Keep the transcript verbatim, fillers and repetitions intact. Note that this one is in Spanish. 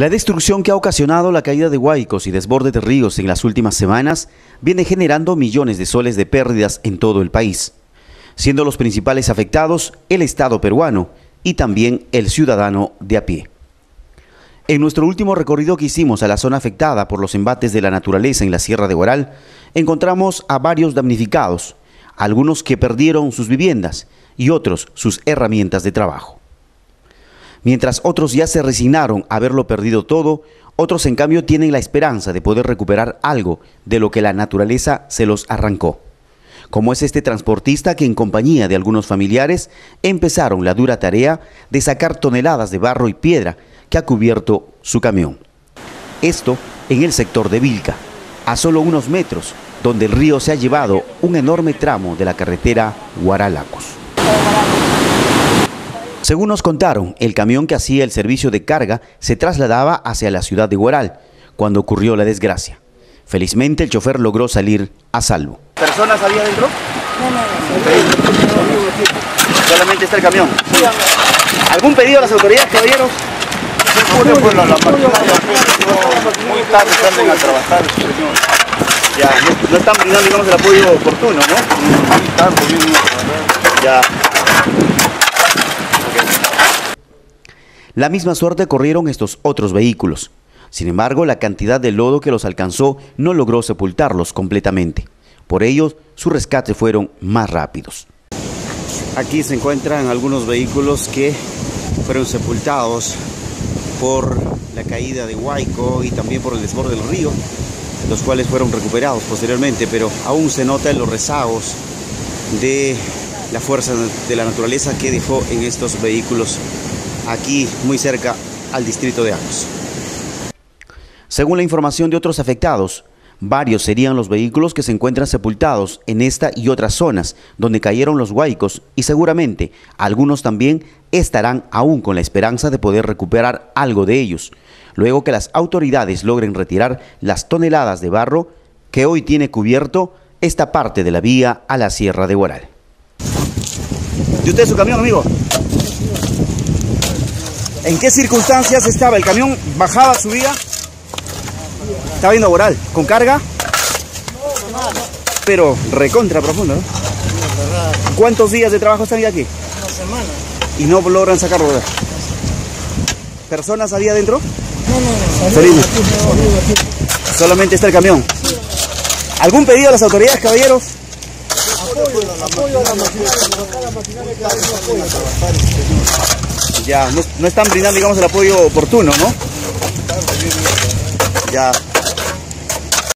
La destrucción que ha ocasionado la caída de huaicos y desborde de ríos en las últimas semanas viene generando millones de soles de pérdidas en todo el país, siendo los principales afectados el Estado peruano y también el ciudadano de a pie. En nuestro último recorrido que hicimos a la zona afectada por los embates de la naturaleza en la Sierra de Huaral, encontramos a varios damnificados, algunos que perdieron sus viviendas y otros sus herramientas de trabajo. Mientras otros ya se resignaron a haberlo perdido todo, otros en cambio tienen la esperanza de poder recuperar algo de lo que la naturaleza se los arrancó. Como es este transportista que en compañía de algunos familiares empezaron la dura tarea de sacar toneladas de barro y piedra que ha cubierto su camión. Esto en el sector de Vilca, a solo unos metros, donde el río se ha llevado un enorme tramo de la carretera Huaralacos. Según nos contaron, el camión que hacía el servicio de carga se trasladaba hacia la ciudad de Huaral cuando ocurrió la desgracia. Felizmente el chofer logró salir a salvo. ¿Personas había dentro? No, no, no. Solamente está el camión. ¿Algún pedido a las autoridades, caballeros? Muy tarde salen a trabajar. Ya, no están brindando, digamos, el apoyo oportuno, ¿no? Muy tarde, ya. La misma suerte corrieron estos otros vehículos. Sin embargo, la cantidad de lodo que los alcanzó no logró sepultarlos completamente. Por ello, sus rescates fueron más rápidos. Aquí se encuentran algunos vehículos que fueron sepultados por la caída de huaico y también por el desborde del río, los cuales fueron recuperados posteriormente, pero aún se notan los rezagos de la fuerza de la naturaleza que dejó en estos vehículos aquí muy cerca al distrito de Acos. Según la información de otros afectados, varios serían los vehículos que se encuentran sepultados en esta y otras zonas donde cayeron los huaicos y seguramente algunos también estarán aún con la esperanza de poder recuperar algo de ellos, luego que las autoridades logren retirar las toneladas de barro que hoy tiene cubierto esta parte de la vía a la Sierra de Huaral. ¿Y usted su camión, amigo? ¿En qué circunstancias estaba el camión? ¿Bajaba, subía? Estaba yendo a Huaral. ¿Con carga? Pero recontra profundo, ¿no? ¿Cuántos días de trabajo están ya aquí? Una semana. ¿Y no logran sacarlo? ¿Personas había adentro? No, no, no. Solamente está el camión. ¿Algún pedido a las autoridades, caballeros? Apoyo a la maquinaria. Ya, no, no están brindando, digamos, el apoyo oportuno, ¿no? Ya.